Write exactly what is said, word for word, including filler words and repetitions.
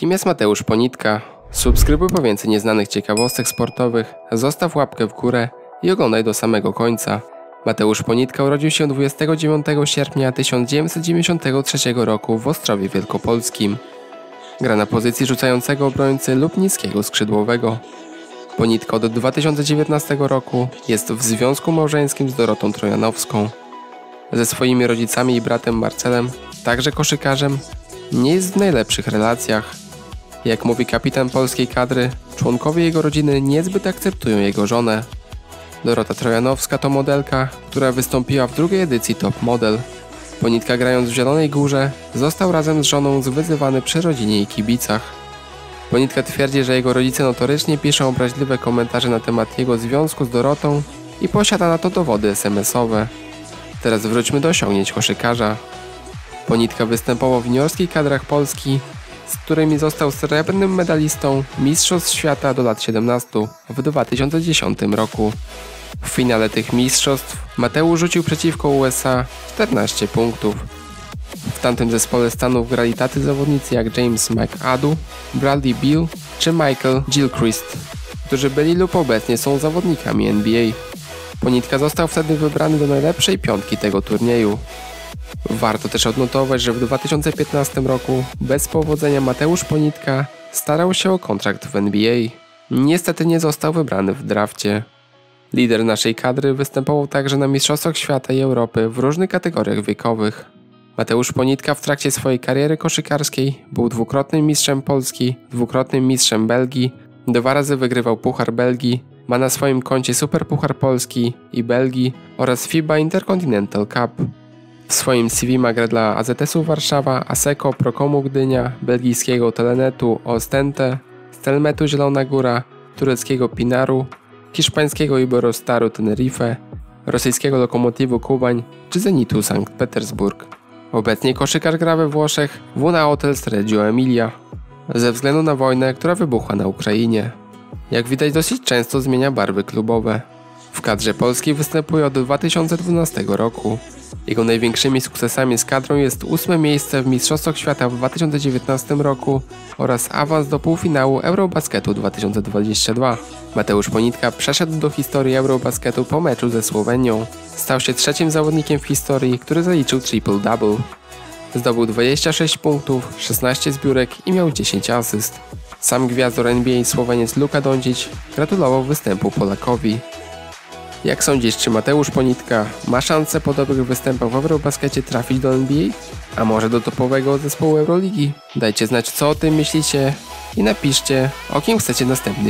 Kim jest Mateusz Ponitka? Subskrybuj po więcej nieznanych ciekawostek sportowych, zostaw łapkę w górę i oglądaj do samego końca. Mateusz Ponitka urodził się dwudziestego dziewiątego sierpnia tysiąc dziewięćset dziewięćdziesiątego trzeciego roku w Ostrowie Wielkopolskim. Gra na pozycji rzucającego obrońcy lub niskiego skrzydłowego. Ponitka od dwa tysiące dziewiętnastego roku jest w związku małżeńskim z Dorotą Trojanowską. Ze swoimi rodzicami i bratem Marcelem, także koszykarzem, nie jest w najlepszych relacjach. Jak mówi kapitan polskiej kadry, członkowie jego rodziny niezbyt akceptują jego żonę. Dorota Trojanowska to modelka, która wystąpiła w drugiej edycji Top Model. Ponitka, grając w Zielonej Górze, został razem z żoną zwyzywany przy rodzinie i kibicach. Ponitka twierdzi, że jego rodzice notorycznie piszą obraźliwe komentarze na temat jego związku z Dorotą i posiada na to dowody es em esowe. Teraz wróćmy do osiągnięć koszykarza. Ponitka występował w juniorskich kadrach Polski, z którymi został srebrnym medalistą Mistrzostw Świata do lat siedemnastu w dwa tysiące dziesiątym roku. W finale tych mistrzostw Mateusz rzucił przeciwko U S A czternaście punktów. W tamtym zespole Stanów grali tacy zawodnicy jak James McAdoo, Bradley Beal czy Michael Gilchrist, którzy byli lub obecnie są zawodnikami N B A. Ponitka został wtedy wybrany do najlepszej piątki tego turnieju. Warto też odnotować, że w dwa tysiące piętnastym roku bez powodzenia Mateusz Ponitka starał się o kontrakt w N B A. Niestety nie został wybrany w drafcie. Lider naszej kadry występował także na Mistrzostwach Świata i Europy w różnych kategoriach wiekowych. Mateusz Ponitka w trakcie swojej kariery koszykarskiej był dwukrotnym mistrzem Polski, dwukrotnym mistrzem Belgii, dwa razy wygrywał Puchar Belgii, ma na swoim koncie Super Puchar Polski i Belgii oraz FIBA Intercontinental Cup. W swoim C V ma grę dla A Z S-u Warszawa, ASECO, Prokomu Gdynia, belgijskiego Telenetu Ostend, Stelmetu Zielona Góra, tureckiego Pinaru, hiszpańskiego Iberostaru Tenerife, rosyjskiego Lokomotivu Kuban czy Zenitu Sankt Petersburg. Obecnie koszykarz gra we Włoszech w Wun Hotel Reggio Emilia ze względu na wojnę, która wybuchła na Ukrainie. Jak widać, dosyć często zmienia barwy klubowe. W kadrze Polski występuje od dwa tysiące dwunastego roku. Jego największymi sukcesami z kadrą jest ósme miejsce w Mistrzostwach Świata w dwa tysiące dziewiętnastym roku oraz awans do półfinału Eurobasketu dwa tysiące dwudziestego drugiego. Mateusz Ponitka przeszedł do historii Eurobasketu po meczu ze Słowenią. Stał się trzecim zawodnikiem w historii, który zaliczył triple-double. Zdobył dwadzieścia sześć punktów, szesnaście zbiórek i miał dziesięć asyst. Sam gwiazdor N B A Słoweniec Luka Dončić gratulował występu Polakowi. Jak sądzisz, czy Mateusz Ponitka ma szansę po dobrych występach w Eurobaskecie trafić do N B A? A może do topowego zespołu Euroligi? Dajcie znać, co o tym myślicie i napiszcie, o kim chcecie następny